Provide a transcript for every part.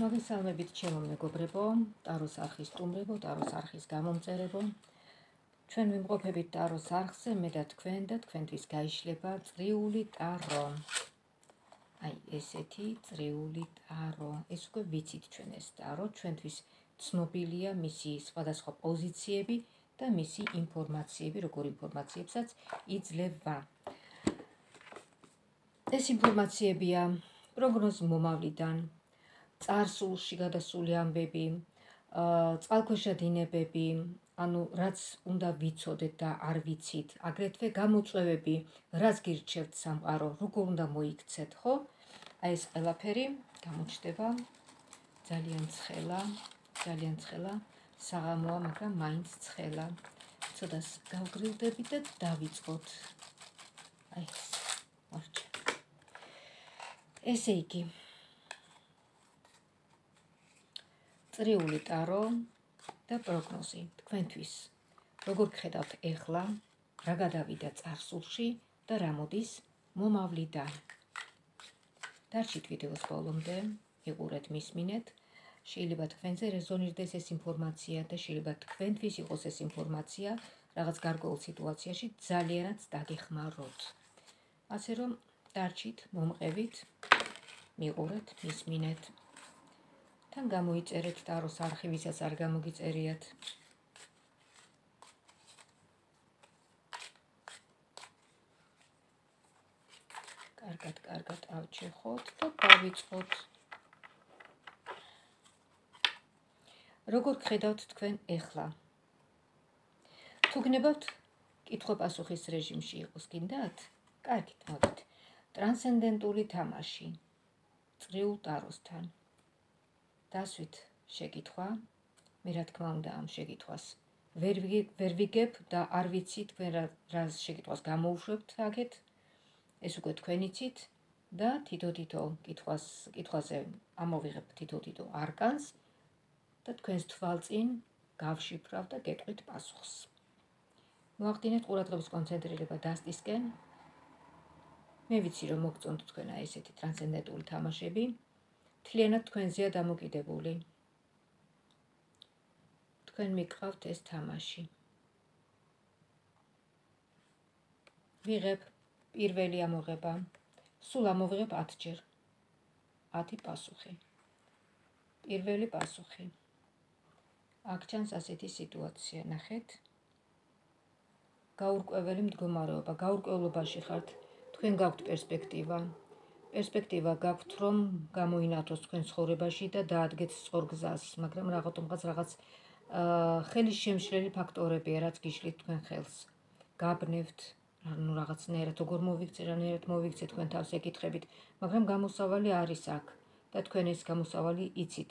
მოგესალმებით ჩემო მეგობრებო, ტაროს არხის სტუმრებო, ტაროს არხის გამომწერებო. ჩვენ ვიმყოფებით ტაროს არხზე, მე და თქვენთვის გაიშლება წრიული ტარო. Ai ესეთი წრიული ტარო. ეს უკვე ვიცით ჩვენ ეს ტარო, ჩვენთვის ცნობილია მისი სხვადასხვა პოზიციები და მისი ინფორმაციები, როგორ ინფორმაციებსაც იძლევა. ეს ინფორმაციებია პროგნოზ მომავლიდან. Წარსულში გადასული ამბები, წყალქვეშა დინებები, ანუ რაც უნდა ვიცოდეთ და არ ვიცით, აგრეთვე გამოწვევები, რაც გირჩევთ სამყარო, როგორ უნდა მოიქცეთ, ხო? Აი ეს ყველაფერი გამოჩნდება ძალიან ცხელა, საღამოა, მაგრამ მაინც ცხელა. ცოტას გავგრილდებით და დავიწყოთ. Აი ეს. მოვარჩა. ესე იგი წრიული ტარო და პროგნოზი თქვენთვის. Როგორ გხედავთ ეხლა, რა გადავიდა წარსულში და რა მოდის მომავლიდან. Დარჩით ვიდეოს ბოლომდე, იყურეთ, მისმინეთ. Შეიძლება თქვენზე რეზონირდეს ეს ინფორმაცია და შეიძლება თქვენთვის იყოს ეს ინფორმაცია რაღაც გარკვეულ სიტუაციაში ძალიანაც დაგეხმაროთ. Ასე რომ დარჩით, მომყევით, მიყურეთ, მისმინეთ. Თან გამოიწერეთ ტაროს არხი, ვისაც არ გამოგიწერიათ. კარგად ავჩეხოთ და დავიწყოთ. როგორ გხედავთ თქვენ ეხლა? თუ გნებავთ, კითხვა-პასუხის რეჟიმში იყოს გინდათ? კარგით, მოდით. ტრანსცენდენტული თამაში წრიულ ტაროსთან. Დასვით შეკითხვა, მე რა თქმა უნდა ამ შეკითხვას ვერ ვიგებ და არ ვიცი თქვენ რა შეკითხვას გამოუშვებთ აგეთ. ეს უკვე თქვენ იცით და თითო-თითო კითხვაზე ამოვიღებ თითო-თითო არკანს და თქვენს თვალწინ გავშიფრავ და გეტყვით პასუხს. Მოახდინეთ ყურადღების კონცენტრირება დასტისკენ. მე ვიცი რომ მოგწონთ თქვენ აი ესეთი ტრანსცენდენტული თამაშები. Თლიანად თქვენზეა დამოკიდებული. Თქვენ მიკავთ ეს თამაში. ვიღებ პირველი ამოღება. Სულ ამოვიღებ 10 ჯერ. 10 პასუხი. პირველი პასუხი. აქ ჩანს ასეთი სიტუაცია, ნახეთ. გაურკვეველი მდგომარეობა, გაურკვევლობაში ხართ. Თქვენ გაქვთ პერსპექტივა. Perspectiva გაქვთ რომ გამოინათოს თქვენ ცხოვრებაში და დაადგეთ სწორგზას, მაგრამ რაღაც ხელის შემშლელი ფაქტორებია, რაც გიშლით თქვენ ხელს. Გაბნევთ, ანუ რაღაცნაირად როგორ მოვიქცეთ, რანაირად მოვიქცეთ თქვენ თავს ეკითხებით, მაგრამ გამოსავალი არის აქ და თქვენ ეს გამოსავალი იცით.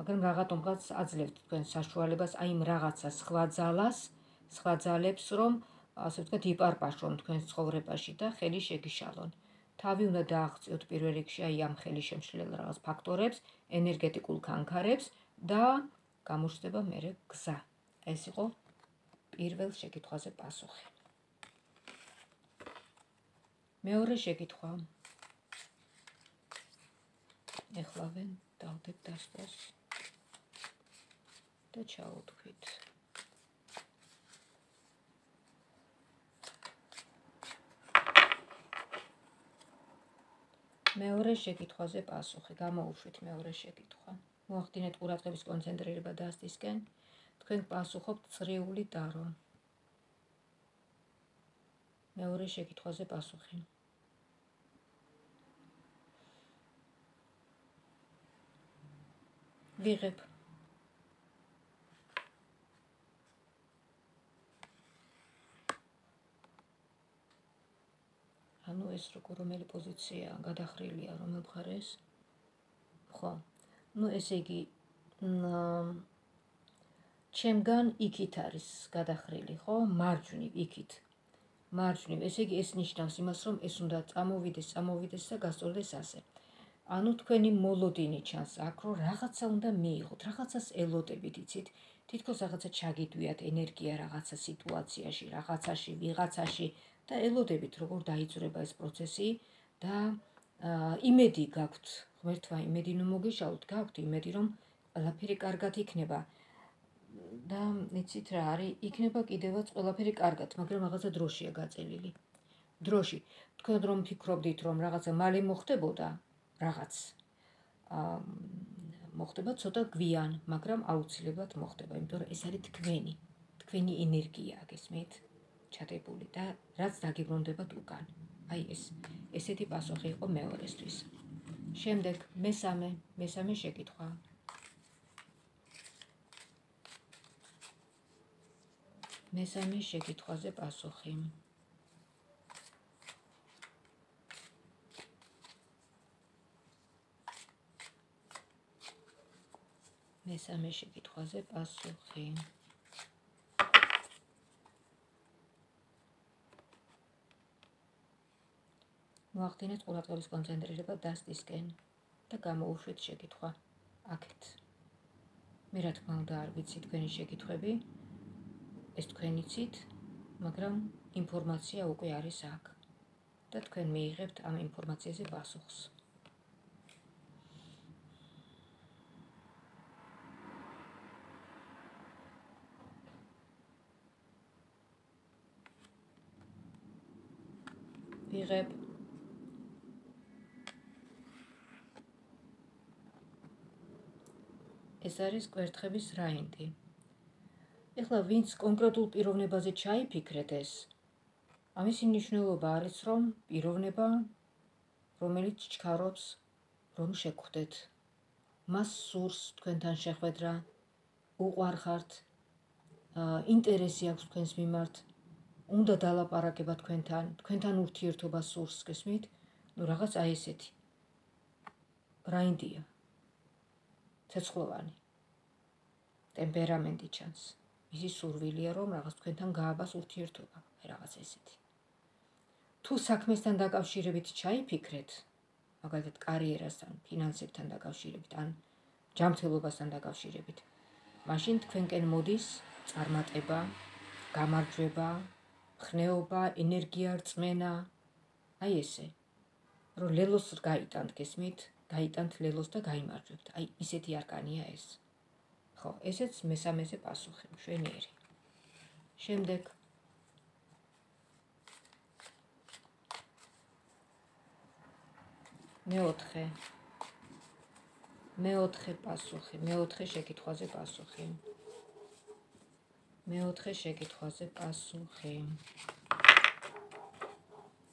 მაგრამ რაღაცნაირად აძლევთ თქვენ საშუალებას აი იმ რაღაცას სხვა ძალას, სხვა ძალებს რომ ასე ვთქვათ იპარპაშონ თქვენ ცხოვრებაში და ხელი შეგიშალონ. Თავი უნდა დააღწიოთ პირველ რიგში აი ამ ხელის შემშლელ რაღაც ფაქტორებს, ენერგეტიკულ კანკარებს და გამოჩნდება მერე გზა. ეს იყო პირველ შეკითხვაზე პასუხი. მეორე შეკითხვა. ეხლავენ დავდებ დასწროს და ჩავთქვით. მეორე შეკითხვაზე პასუხი. Გამოუშვით მეორე შეკითხვა. Მოახდინეთ ყურადღების კონცენტრირება დასტისკენ. Თქვენ პასუხობთ წრიული ტარო. მეორე შეკითხვაზე პასუხი. ვიღებ. Nu este răcoromele poziția, gata hrilia, romel phares. Nu este egi. Chemgan ikitaris, gata hrili, ho, margini ikit. Margini, este egi esniștam, simasrom, esundat, amovides, gasolesase. Anut queni molodini chans, acro, rahatsa unda meiho, rahatsas elote vidicit, titkos rahatsa chagituiat, energia rahatsa situația și rahatsa și vihatsa și. Da elodebit, როგორ დაიწურება ეს პროცესი და imedi gaut, mertva imedi nu mogishaut gaut, imedi rom ყველაფერი კარგად იქნება და ეცით რა არის, იქნება კიდევაც ყველაფერი კარგად, მაგრამ რაღაცა დროშია გაწელილი. დროში. თქვენ რომ ფიქრობდით, რომ რაღაცა მალე მოხდებოდა, რაღაც მოხდება ცოტა გვიან, მაგრამ აუცილებლად მოხდება, იმიტომ რომ ეს არის თქვენი ენერგია, გესმით? ჩატებული და რაც დაგიბრუნდებათ უკან. აი ეს ესეთი პასუხი იყო მეორესთვის. შემდეგ მესამე შეკითხვა. Mesame შეკითხვაზე პასუხი. Mesame შეკითხვაზე პასუხი. მოახდინეთ ყურადღების კონცენტრირება დასტისკენ და გამოუშვით შეკითხვა აქეთ. მე რა თქმა უნდა არ ვიცი თქვენი შეკითხვები. Este თქვენიცით, მაგრამ ინფორმაცია უკვე არის აქ და თქვენ მიიღებთ ამ ინფორმაციაზე პასუხს. ვიღებ ეს არის კვერთხების რაინდი. Ეხლა ვინც კონკრეტულ პიროვნებაზე ჩაიფიქრეთ ეს. Ამის მნიშვნელობა არის რომ პიროვნება რომელიც ჩქარობს რომ შეგხვდეთ. მას სურს თქვენთან შეხვედრა, უყვარხართ, ინტერესი აქვს თქვენს მიმართ, უნდა დალაპარაკება თქვენთან ურთიერთობა სურს, გესმით? Ну რაღაც აი ესეთი. რაინდია. ცეცხლოვანი. ტემპერამენტი ჩანს. Ისი სურვილია რომ რაღაც თქვენთან გააბას ურთიერთობა, რაღაც ესეთი. Თუ საქმესთან დაკავშირებით ჩაიფიქრეთ, მაგალითად კარიერასთან, ფინანსებთან დაკავშირებით ან ჯანმრთელობასთან დაკავშირებით, მაშინ თქვენკენ მოდის წარმატება, გამარჯვება, ხნეობა, ენერგია, რწმენა, აი ესე. Რომ ლელოს გაიტანთ, გესმით? გაიტანთ ლელოს და გაიმარჯვებთ. აი ისეთი არკანია ეს. Ესეც მესამეზე პასუხი, მშვენიერი. Შემდეგ. მეოთხე პასუხი,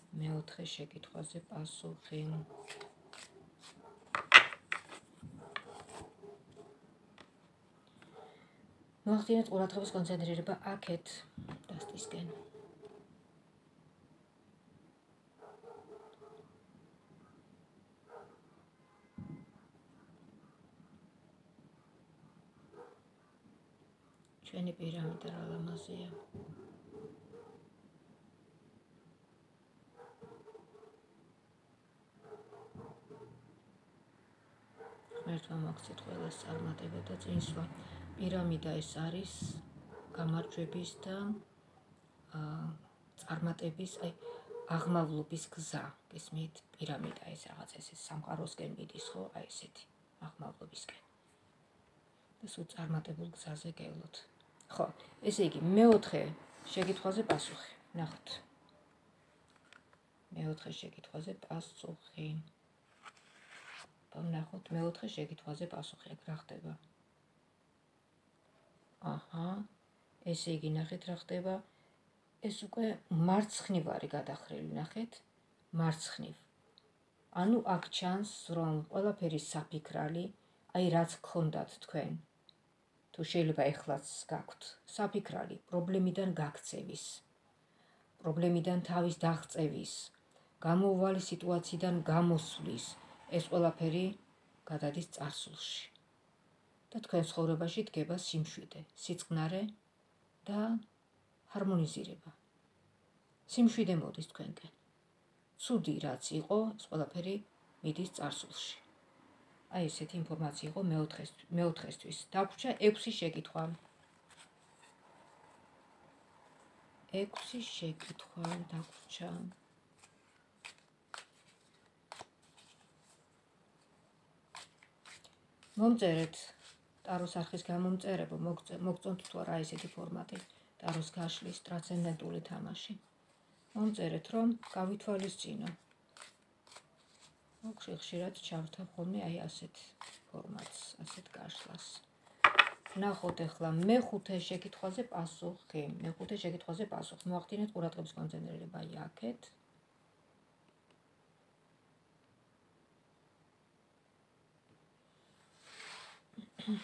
მეოთხე შეკითხვაზე პასუხი. Მოახდინეთ ყურადღების კონცენტრირება აქეთ დასტისკენ. ჩვენი პირამიდა რა ლამაზია. ღმერთმა მოგცეთ ყველას წარმატება და წინსვლა. Piramida ეს არის გამარჯვების და წარმატების, აი აღმავლობის გზა, გესმით? Piramida ეს რაღაც ესე სამყაროსკენ მიდის, ხო? Აი ესეთი, აღმავლობისკენ. და სულ წარმატებულ გზაზე გევლოთ. ხო, ესე იგი მეოთხე შეკითხვაზე პასუხი. ნახოთ. მეოთხე შეკითხვაზე პასუხი. ნახოთ, მეოთხე შეკითხვაზე პასუხი აქ რა ხდება? აჰა, ესე იგი ნახეთ რა ხდება. ეს უკვე მარცხნივ არის გადახრილი, ნახეთ, მარცხნივ. ანუ აქ ჩანს რომ ყველაფერი საფიქრალი, აი რაც გქონდათ თქვენ. თუ შეიძლება ეხლაც გაქვთ საფიქრალი, პრობლემიდან გაქცევის, პრობლემიდან თავის დაღწევის, გამოუვალი სიტუაციიდან გამოსვლის, ეს ყველაფერი გადადის წარსულში. და თქვენ ცხოვრებაში დგება სიმშვიდე, სიწყნარე და ჰარმონიზირება. Სიმშვიდე მოდის თქვენკენ. ცუდი რაც იყო, ეს ყველაფერი მიდის წარსულში. Აი ესეთი ინფორმაცია იყო მეოთხესთვის. Დაგვრჩა 6 შეკითხვა. 6 შეკითხვა დაგვრჩა. მომწერეთ ტაროს არხის გამომწერება, მოგწონთ თუ არა ესეთი ფორმატი ტაროს გაშლის ტრანსცენდენტული თამაში. Მომწერეთ რომ გავითვალისწინო. მოკლედ ხშირად ჩავთავ ხოლმე აი ასეთ ფორმატს, ასეთ გაშლას. Ნახოთ ახლა მეხუთე შეკითხვაზე პასუხი. Მეხუთე შეკითხვაზე პასუხი. Მოახდინეთ ყურადღების კონცენტრირება აქეთ. Năhotava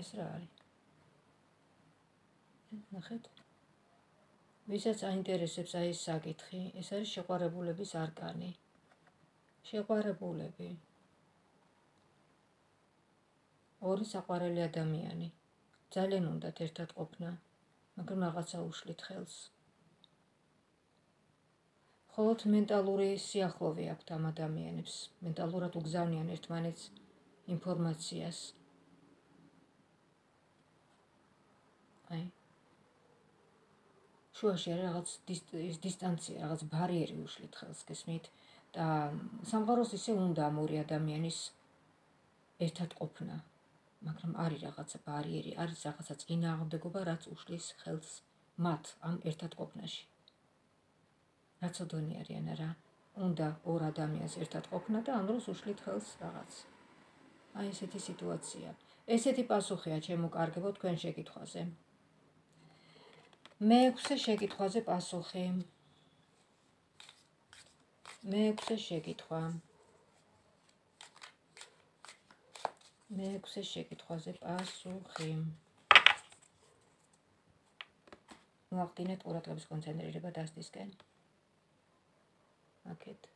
Israel. Năhet. Visează interesează aici săgetri. Israel și cu arabule bi sarcani. Și cu arabule bi. ორი საყვარელი ადამიანი ძალიან უნდა ერთად ყოფნა, მაგრამ რაღაცა უშლით ხელს. Ხოლოდ მენტალური სიახლოვე აქვს ამ ადამიანებს, მენტალურად უგზავნიან ერთმანეთს ინფორმაციას. აი. შუაში რაღაც დისტანცია, რაღაც ბარიერი უშლით ხელს გესმით და სამყაროს ისე უნდა ამ ორი ადამიანის ერთად ყოფნა. Მაგრამ არის რაღაცა ბარიერი, არის რაღაცა წინააღმდეგობა, რაც უშლის ხელს მათ ამ ერთად ყოფნაში. Რაც ოდონი არიან არა, უნდა ორ ადამიანს ერთად ყოფნა და ამ დროს უშლით ხელს რაღაც. აი ესეთი სიტუაცია. ესეთი პასუხია შემოკარგებო თქვენ შეკითხვაზე. მეექვსე შეკითხვაზე პასუხი. მეექვსე შეკითხვა. მეექვსე შეკითხვაზე პასუხი. მოახდინეთ ყურადღების კონცენტრირება დასტისკენ. აკეთ.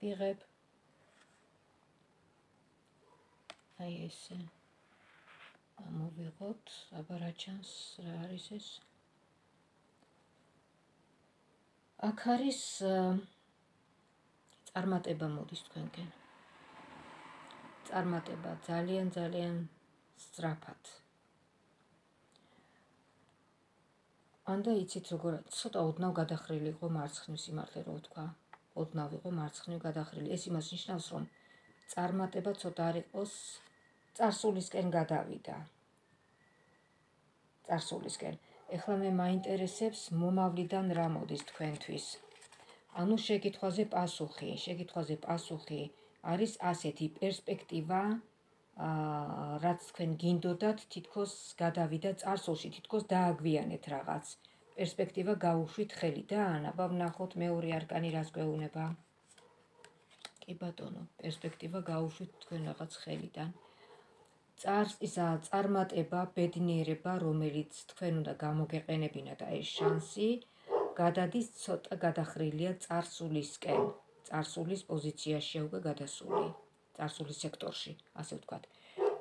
ვიღებ აი ესე მოვიღოთ, აბა რა ჩანს, რა არის ეს? აქ არის წარმატება მოდის თქვენკენ. წარმატება ძალიან სწრაფად. ან და იცით როგორ ცოტა ოდნავ გადახრილი იყო მარცხნივ სიმართლე რო ვთქვა. ოდნავ იყო მარცხნივ გადახრილი. ეს იმას ნიშნავს რომ წარმატება ცოტა არ იყოს წარსულისკენ გადავიდა. წარსულისკენ. ეხლა მე მაინტერესებს მომავლიდან რა მოდის თქვენთვის. ანუ შეკითხვაზე პასუხი, არის ასეთი პერსპექტივა, რაც თქვენ გინდოდათ, თითქოს გადავიდა წარსულში, თითქოს დააგვიანეთ რაღაც. პერსპექტივა გაუშვით ხელი და ანაბა ვნახოთ მეორე არკანი რას გვეუბნება. კი ბატონო, პერსპექტივა გაუშვით თქვენ რაღაც ხელიდან. წარმატება, ბედნიერება, რომელიც თქვენ უნდა გამოგეყენებინა და ეს შანსი გადადის ცოტა გადახრილია წარსულისკენ. წარსულის პოზიციაში უკვე გადასული, წარსულის სექტორში, ასე ვთქვათ.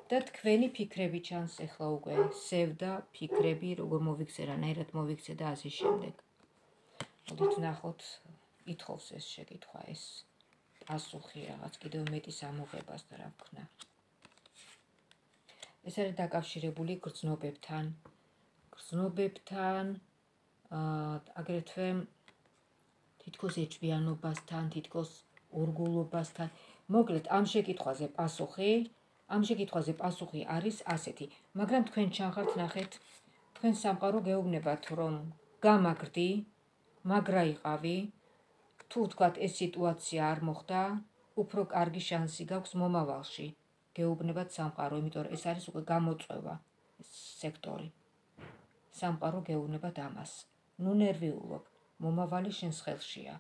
და თქვენი ფიქრები ჩანს ახლა უკვე, სევდა, ფიქრები, როგორ მოვიქცე, რანაირად მოვიქცე და ასე შემდეგ. მოდით ნახოთ, ითხოვს ეს შეკითხვა, ეს პასუხი რაღაც კიდევ მეტის ამოღებას და რა ვქნა. ეს არის დაკავშირებული გრძნობებთან. აგრეთვე თითქოს ეჭვიანობასთან, თითქოს ორგულობასთან. მოკლედ, ამ შეკითხვაზე პასუხი არის ასეთი. მაგრამ თქვენ ჩანხართ ნახეთ, თქვენ სამყარო გეუბნებათ რომ გამაგრდი, მაგრა იყავი. თუ თქვათ ეს სიტუაცია არ მოხდა, უფრო კარგი შანსი გაქვს მომავალში. გეუბნებათ სამყარო, იმიტომ რომ ეს არის უკვე გამოწვევა სექტორი. სამყარო გეუბნებათ ამას. ნუ ნერვიულობ, მომავალი შენს ხელშია.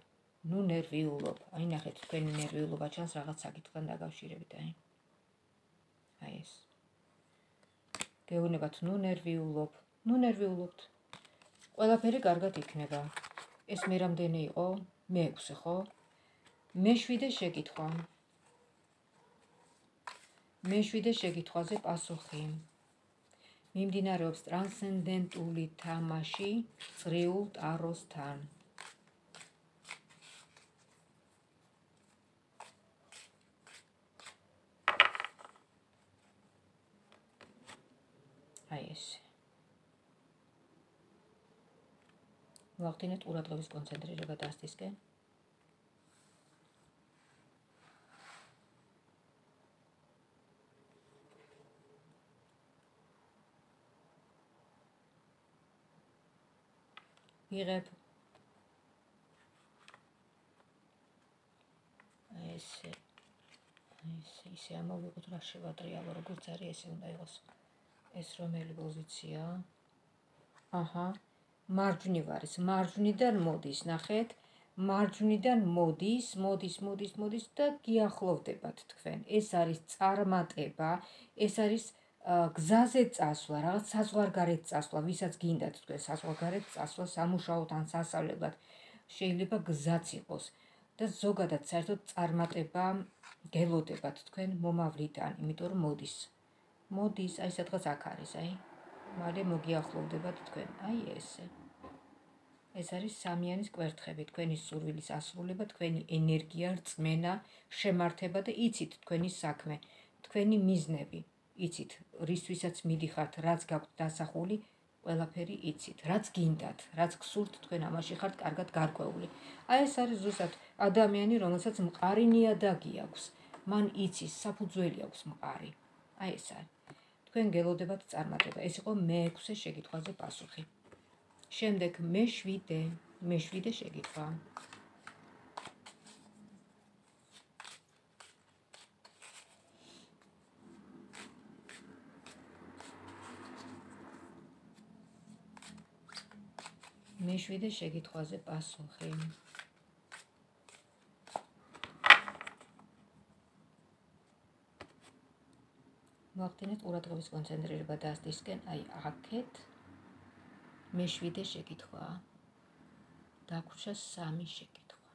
ნუ ნერვიულობ. აი ნახეთ, თქვენი ნერვიულობა ჩანს რაღაც საკითხთან დაკავშირებით, აი. აი ეს. გეუბნებათ ნუ ნერვიულობ. ნუ ნერვიულობთ. ყველაფერი კარგად იქნება. ეს მე რამდენი იყო? მეექვსე ხო? მეშვიდე შეკითხვა. მეშვიდე შეკითხვაზე პასუხი. მიმდინარეობს ტრანსცენდენტული თამაში წრიულ ტაროსთან. აი ეს. ვახდინეთ ყურადღების კონცენტრირება დასტისკენ. Იღებ ესე ისე ამოვიღოთ რა შევატრიალო როგორც არის ესე უნდა იყოს ეს რომელი პოზიცია აჰა მარჯვნივ არის მარჯვნიდან მოდის ნახეთ მარჯვნიდან მოდის და გიახლოვდებათ თქვენ ეს არის წარმატება ეს არის გზაზე წასვლა, რაღაც საზღვარგარეთ წასვლა, ვისაც გინდათ თქვენ საზღვარგარეთ წასვლა სამუშაოდ ან სასწავლებლად, შეიძლება გზაც იყოს და ზოგადად საერთოდ წარმატება გელოდებათ თქვენ მომავლიდან, იმიტომ რომ მოდის, აი სადღაც აქ არის, აი, მალე მოგიახლოვდებათ თქვენ, აი ესე. ეს არის სამიანის კვერთხები, თქვენი სურვილის ასრულება, თქვენი ენერგია, რწმენა, შემართება და იცით თქვენი საქმე, თქვენი მიზნები. Იცით, რისთვისაც მიდიხართ, რაც გაქვთ დასახული, ყველაფერი იცით, რაც გინდათ, რაც გსურთ თქვენ ამაში ხართ კარგად გარკვეული. Აი ეს არის ზუსტად ადამიანი, რომელსაც მყარი ნიადაგი აქვს. მან იცის, საფუძველი აქვს მყარი. Აი ეს არის. Თქვენ გელოდებათ წარმატება. ეს იყო მეექვსე შეკითხვაზე პასუხი. Შემდეგ მეშვიდე შეკითხვა. მეშვიდე შეკითხვაზე პასუხი. მოახდინეთ ყურადღების კონცენტრირება დასტისკენ, აი აქეთ მეშვიდე შეკითხვა. დაგვრჩა 3 შეკითხვა.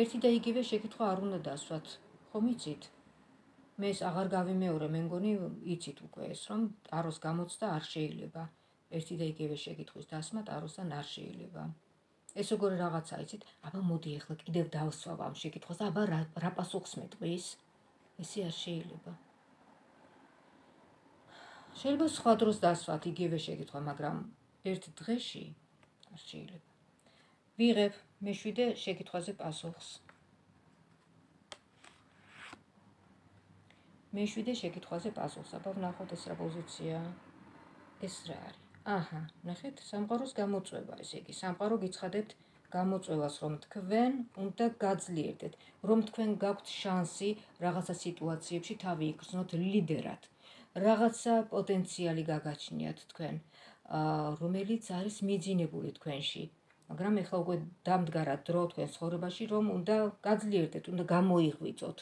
ერთი და იგივე შეკითხვა არ უნდა დასვათ, ხომ იცით? მე ეს აღარ გავიმეორე, მე მგონი იცით უკვე ეს, რომ ტაროს გამოცდა არ შეიძლება. Ერთი და იგივე შეკითხვის დასმა ტაროსთან არ შეიძლება. ეს როგორი რაღაცაა იცით? აბა მოდი ახლა კიდევ დავსვავ ამ შეკითხვას, აბა რა პასუხს მეტყვის? ესე არ შეიძლება. შეიძლება სხვა დროს დასვათ იგივე შეკითხვა, მაგრამ ერთ დღეში არ შეიძლება. ვიღებ მეშვიდე შეკითხვაზე პასუხს. მეშვიდე შეკითხვაზე პასუხს, აბა ვნახოთ ეს რა პოზიცია. ეს რა არის? აჰა, ნახეთ, სამყაროს გამოწვევა, ესე იგი, სამყარო გიცხადებთ გამოწვევას, რომ თქვენ უნდა გაძლიერდეთ, რომ თქვენ გაქვთ შანსი რაღაცა სიტუაციებში თავი იგრძნოთ ლიდერად. Რაღაცა პოტენციალი გაგაჩნიათ თქვენ, რომელიც არის მიძინებული თქვენში. მაგრამ ეხლა უკვე დამდგარა დრო თქვენ ცხოვრებაში, რომ უნდა გაძლიერდეთ, უნდა გამოიღვიძოთ.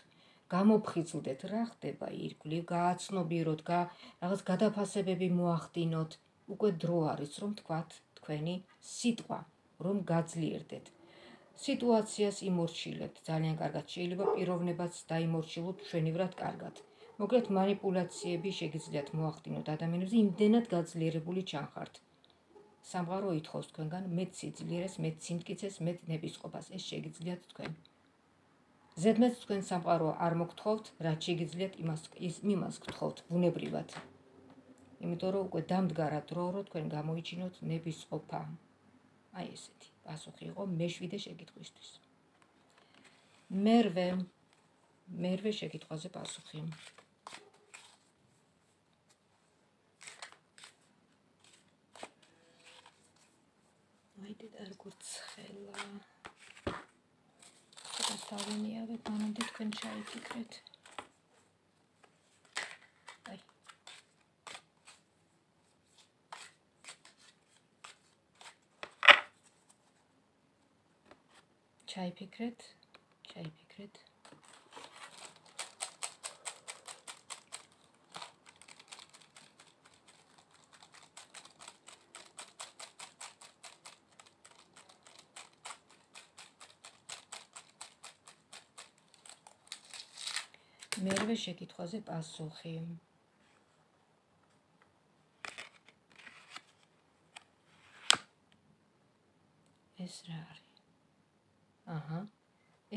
გამოფხიზლდეთ რა ხდება ირგვლივ გააცნობიეროთ რაღაც გადაფასებები მოახდინოთ უკვე დრო არის რომ თქვათ თქვენი სიტყვა რომ გაძლიერდეთ სიტუაციას იმორჩილებთ ძალიან კარგად შეიძლება პიროვნებაც დაიმორჩილოთ ჩვენივრად კარგად მოკლედ манипуляციები შეგიძლიათ მოახდინოთ ადამიანებს იმდენად გაძლიერებული ჩანხართ სამყარო ითხოვს თქვენგან მეტ სიძლიერეს მეტ სიმტკიცეს მეტ ნებისყოფას ეს შეგიძლიათ თქვენ ზედმეტ თქვენ სამყარო არ მოგთხოვთ, რაც შეგიძლიათ იმას გთხოვთ ბუნებრივად. იმიტომ რომ უკვე დამდგარა დრო, რომ თქვენ გამოიჩინოთ ნებისყოფა. აი ესეთი პასუხი იყო მეშვიდე შეკითხვისთვის. მერვე შეკითხვაზე პასუხი. აი და როგორც ხელა Tavenia avem anumite cântări secret. Ai. Chai secret. მერვე შეკითხვაზე პასუხი. ეს რა არის? აჰა,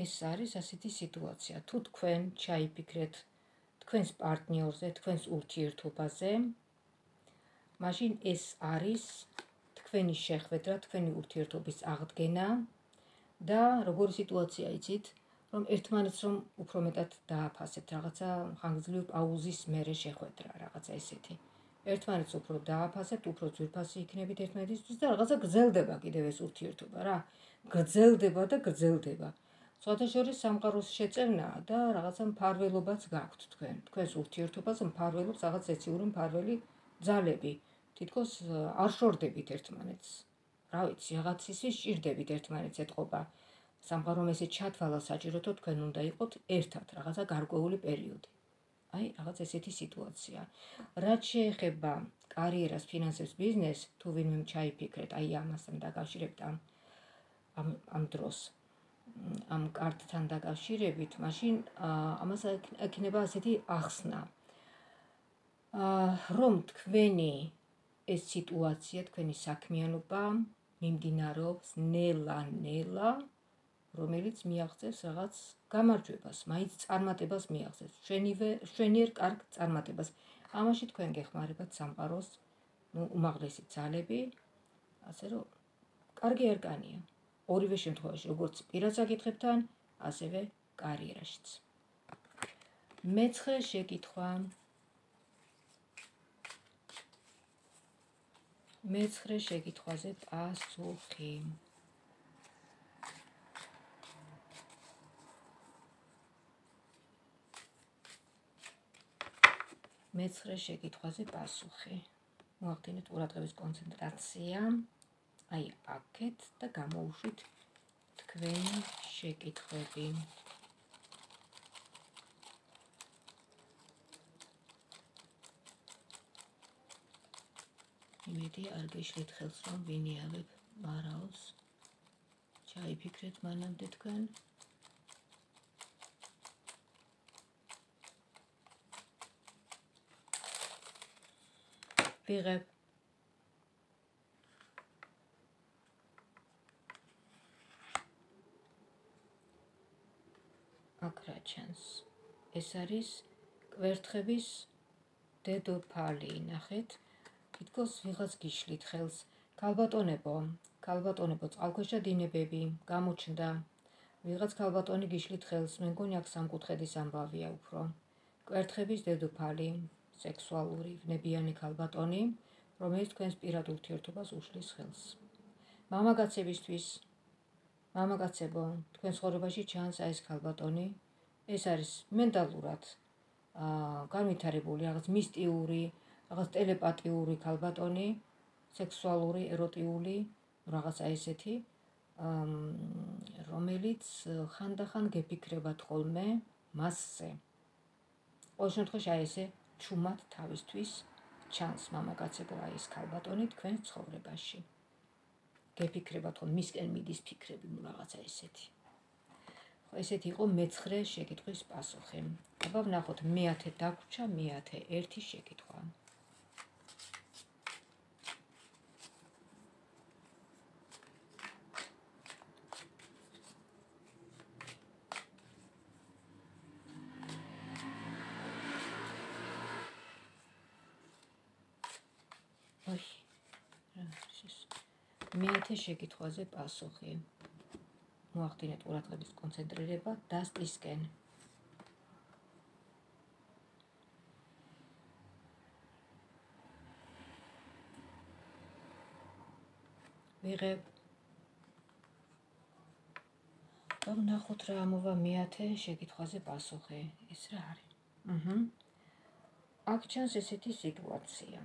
ეს არის ასეთი სიტუაცია. თუ თქვენ ჩაიფიქრეთ თქვენს პარტნიორზე, თქვენს ურთიერთობაზე, მაშინ ეს არის თქვენი შეხვედრა, თქვენი ურთიერთობის აღდგენა და როგორი სიტუაცია იცით, რომ ერთმანეთს რომ უფრო მეტად დააფასებთ, რაღაცა ხანგრძლივი პაუზის მერე შეხვედრა, რაღაცა ესეთი. ერთმანეთს უფრო დააფასებთ, უფრო ძვირფასი იქნებით ერთმანეთისთვის და რაღაცა გრძელდება კიდევ ეს ურთიერთობა რა. გრძელდება და გრძელდება. სხვადასხვა სამყაროს შეწევნაა და რაღაცა მფარველობაც გაქვთ თქვენ. თქვენს ურთიერთობას მფარველობს რაღაც ეციური მფარველი ძალები. თითქოს არ შორდებით ერთმანეთს. რა ვიცი, რაღაც ისე სჭირდებით ერთმანეთს ეთყობა. სამყარომ ესე ჩათვალა საჭირო, თო თქვენ უნდა იყოთ ერთად რაღაცა გარკვეული პერიოდი. აი, რაღაც ესეთი სიტუაცია. რაც შეეხება კარიერას, ფინანსებს, ბიზნესს, თუ ვინმე ჩაიფიქრეთ, აი ამასთან დაკავშირებით ამ დროს. Am კარტთან დაკავშირებით, მაშინ ამას ექნება ასეთი ახსნა. Რომ თქვენი ეს სიტუაცია, თქვენი საქმიანობა მიმდინარეობს ნელა-ნელა, რომელიც მიაღწევს რაღაც გამარჯვებას, მაინც წარმატებას მიაღწევს, შვენიერ კარგ წარმატებას. ამაში თქვენ გეხმარებათ სამყაროს, უმაღლესი ძალები, ასე რომ კარგი ერკანია. Ორივე შემთხვევაში, როგორც პირად საკითხებთან, ასევე კარიერაშიც. მეცხრე შეკითხვა. მეცხრე შეკითხვაზე პასუხი. მეცხრე შეკითხვაზე პასუხი. მოახდინეთ ყურადღების კონცენტრაცია. Ai acet da gamoușit tkveni shekitkhvebi. Imedi ar geshlit khels rom vini aveb maraos. Chaipikret manamde tkven. Vigheb Acracians. ეს არის კვერთხების დედოფალი. ნახეთ, თითქოს ვიღაც გიშლით ხელს. ქალბატონებო, ქალბატონებო, წყალქვეშა დინებები, გამოჩნდა. ვიღაც ქალბატონი გიშლით ხელს. მე მგონი აქ სამკუთხედის ამბავია უფრო. კვერთხების დედოფალი, სექსუალური, ნებიანი ქალბატონი, რომელიც თქვენს პირად ურთიერთობას უშლის ხელს. მამაკაცებისთვის მამაკაცებო, თქვენ ცხოვრებაში ჩანს აი ეს ქალბატონი. ეს არის მენტალურად განვითარებული, რაღაც მისტიური, რაღაც ტელეპათიური ქალბატონი, სექსუალური, ეროტიული, რაღაც აი ესეთი, რომელიც ხანდახან გეფიქრებათ ხოლმე მასზე. ყოველ შემთხვევაში აი ესე ჩუმად თავისთვის ჩანს მამაკაცებო აი ეს ქალბატონი თქვენ ცხოვრებაში. გეფიქრებათ რომ მისკენ მიდის ფიქრები რაღაცა ესეთი. ხო ესეთი იყო მეცხრე შეკითხვის პასუხი. აბა ვნახოთ მეათე დაგვრჩა, მეათე ერთი შეკითხვა. მეათე შეკითხვაზე პასუხი. Მოახდინეთ ყურადღების კონცენტრირება დასტისკენ. ვიღებ. ვნახოთ რა ამოვა მეათე შეკითხვაზე პასუხი. ეს რა არის? აქ ჩანს ესეთი სიტუაცია.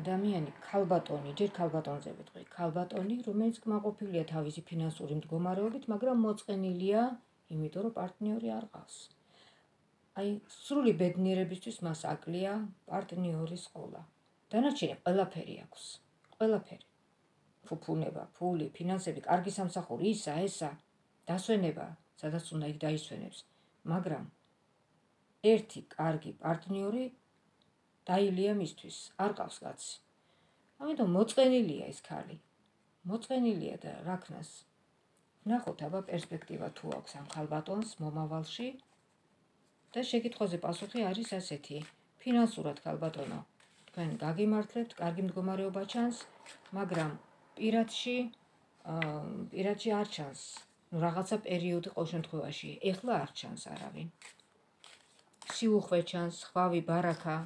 Adamiani, ქალბატონი, ჯერ ქალბატონზე ვიტყვი, ქალბატონი, რომელიც კმაყოფილია თავისი ფინანსური მდგომარეობით, მაგრამ მოწყენილია, იმიტომ რომ პარტნიორი არ ყავს. Აი, სრული ბედნიერებისთვის მას აკლია პარტნიორის ყოლა. დანარჩენი ყველაფერი აქვს. ყველაფერი. ფუფუნება, ფული, ფინანსები, კარგი სამსახური, ისა, ესა, დასვენება, სადაც უნდა იქ დაისვენებს, მაგრამ ერთი კარგი პარტნიორი დაილია მისთვის, არ გავს კაცი. Ამიტომ მოწყენილია ეს ქალი. Მოწყენილია და რაკნას. ნახოთ აბა პერსპექტივა თუ აქვს ამ ხალბატონს მომავალში. და შეკითხვაზე პასუხი არის ასეთი. ფინანსურად ხალბატონო, თქვენ გაგიმართლებთ, კარგი მდგომარეობა ჩანს, მაგრამ პირადში არ ჩანს. Nu ragața perioadă coșent cu așa, eclar chans aravin. Si uxve chans, xvavi baraka.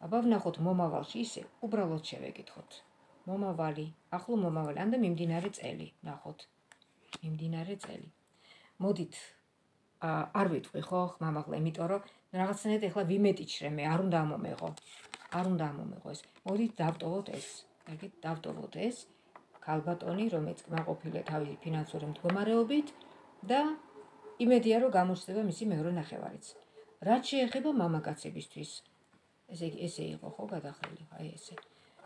Abav naxot momavalshi ise ubralot shevegitkhot. Momavali, axlu momavali, anda mimdinare tseli, naxot. Mimdinare tseli. Modit ar vitqvi xo, xmamaxla, imitom rom ragatsneret ecla vimetichvreme, ar unda amomegho. Ar unda amomegho es. Modit davtovot es. Agit davtovot es. Kalbatoni, რომელიც გამოყოფილია თავისი ფინანსური მდგომარეობით და იმედია რომ გამოჩნდება მისი მეორე ნახევარიც. რაც შეეხება მამაკაცებისთვის, ესე იყო ხო გადახრილი, აი ესე.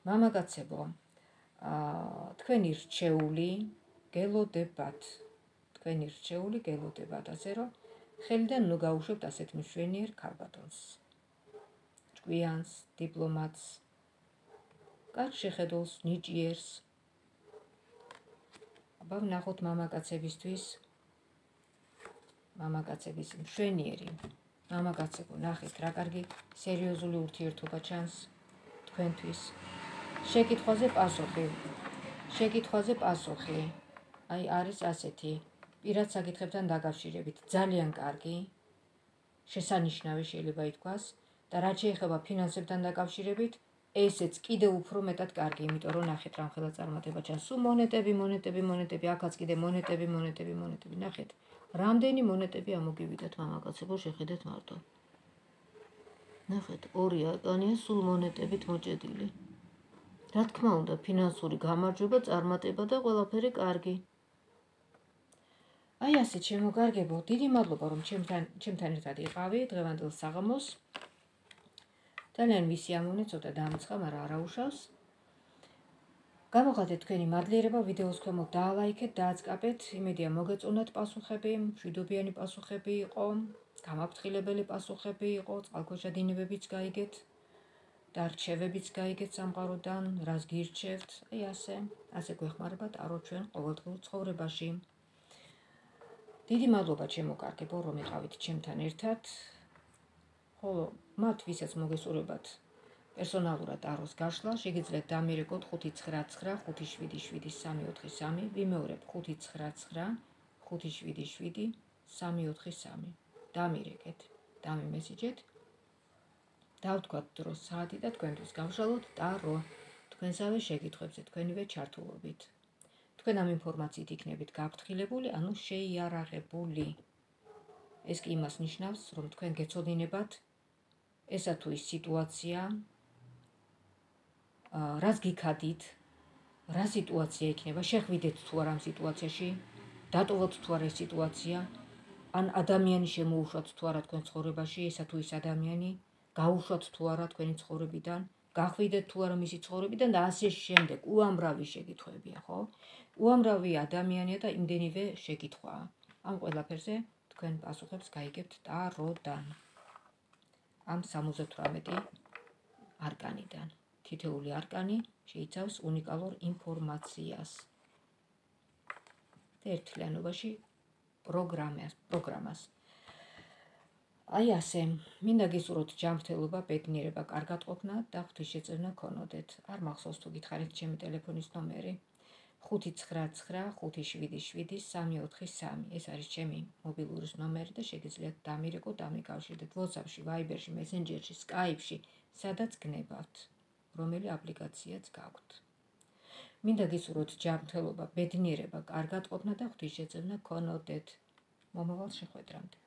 მამაკაცებო, თქვენი რჩეული გელოდებათ. თქვენი რჩეული გელოდებათ, ასე რომ ხელიდან ნუ გაუშვებთ ასეთ მშვენიერ ქალბატონს. ჭკვიანს, დიპლომატს, კარგ შეხედულს, ნიჭიერს. Abam nahot mamakatsebistvis mamakatsebis mshvenieri mamakatsebo nakhit ra kargi seriozuli urtiertoba chans tventis shekitkhvaze pasoxi ai aris aseti pirats sakitkhebtan dagavshirebit ძალიან კარგი შესანიშნავი შეიძლება ითქვას და რაც შეეხება ფინანსებთან დაკავშირებით ესეც კიდე უფრო მეტად კარგი, იმიტომ რომ ნახეთ რამხელა წარმატება ჩანს. Სულ მონეტები, აქაც კიდე მონეტები, ნახეთ. Რამდენი მონეტები ამოგივიდათ მამაკაცებო, შეხედეთ მარტო. ნახეთ, ორი აკანია სულ მონეტებით მოჭედილი. Რა თქმა უნდა, ფინანსური გამარჯვება, წარმატება და ყველაფერი კარგი. Აი ასეთ შემოგარგებო, დიდი მადლობა რომ ჩემთან ერთად იყავი, დღევანდელ საღამოს. Ძალიან მისი ამონე ცოტა დამწყა, მაგრამ არ აუშავს. Გამოგადეთ თქვენი მადლიერება, ვიდეოს ქვემოთ დაალაიქეთ, დააწყაბეთ, იმედია მოგეწონათ პასუხები, მშვიდობიანი პასუხები იყო, გამაფრთხილებელი პასუხები იყო, წყალქვეშადინებებიც გაიგეთ, დარჩევებიც გაიგეთ სამყაროდან, რას გირჩევთ, აი ასე გვეხმარება ტარო ჩვენ ყოველდღიურ ცხოვრებაში. დიდი მადლობა შემოგარგებო, რომ იყავით ჩემთან ერთად. Ხოლო მათ, ვისაც მოგესურვებათ პერსონალურად ტაროს გაშლა, შეგიძლიათ დამირეკოთ 599-577-343, ვიმეორებ 599-577-343. დამირეკეთ, დამიმესიჯეთ, დავთქვათ დროს საათი და თქვენთვის გავშალოთ ტარო, თქვენსავე შეკითხვებზე, თქვენივე ჩართულობით. Თქვენ ამ ინფორმაციით იქნებით გაფრთხილებული, ანუ შეიარაღებული. ეს კი იმას ნიშნავს, რომ თქვენ გეცოდინებათ ესა თუ ის სიტუაცია, რას გიქადით, რა სიტუაცია იქნება, შეხვიდეთ თუ არ ამ სიტუაციაში, დატოვოთ თუ არა ეს სიტუაცია, ან ადამიანი შემოუშვათ თუ არა თქვენ ცხოვრებაში, ესა თუ ის ადამიანი, გაუშვათ თუ არა თქვენი ცხოვრებიდან, გახვიდეთ თუ არა მისი ცხოვრებიდან და ასე შემდეგ, უამრავი შეკითხვებია, ხო? უამრავი ადამიანია და იმდენივე შეკითხვაა. Ამ ყველაფერზე თქვენ პასუხებს გაიგებთ ტაროდან. Am 78 arcanidan. Titeuli arcani შეიცავს უნიკალურ ინფორმაციას. ერთიანობაში პროგრამას. Აი ასე, მინდა გისურვოთ ჯანმრთელობა, ბედნიერება, კარგად ყოფნა და ღვთისმშეწევნა გქონოდეთ. არ მახსოვს თუ გითხარით ჩემი ტელეფონის ნომერი 599-577-343. ეს არის ჩემი მობილურის ნომერი და შეგიძლიათ დამირეკოთ, დამიკავშირდეთ WhatsApp-ში, Viber-ში, Messenger-ში, Skype-ში, სადაც გნებავთ, რომელი აპლიკაციაც გაქვთ. მინდა გისურვოთ ჯანმრთელობა, ბედნიერება, კარგად ყოფნა და ღვთისმშეწევნა გქონოდეთ. მომავალ შეხვედრამდე.